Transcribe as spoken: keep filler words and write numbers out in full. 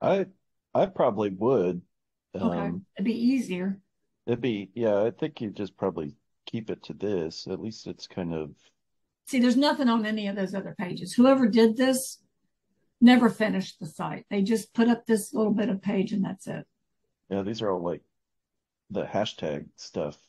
I I probably would. Okay. Um, It'd be easier. It'd be yeah. I think you just probably keep it to this. At least it's kind of see. There's nothing on any of those other pages. Whoever did this never finished the site. They just put up this little bit of page and that's it. Yeah, these are all like the hashtag stuff.